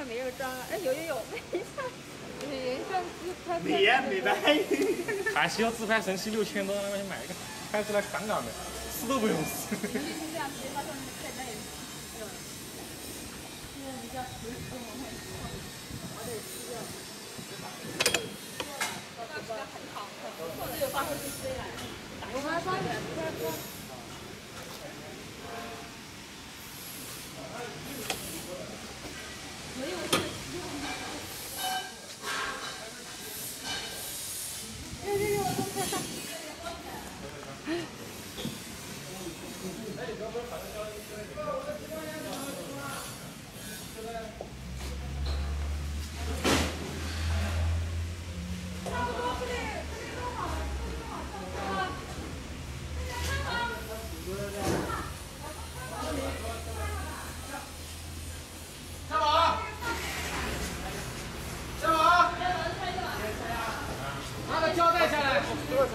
还没有装啊？哎，有，没事。美颜相机拍。美颜美白。还需要自拍神器6000多，那去买一个，拍出来杠杠的，撕都不用撕。这样直接到上面晒晒。这比较实用，我得吃掉。做的很好，做的有发挥出来。我们抓点，抓。 这个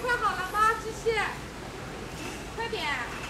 快好了吗，芝芝？快点！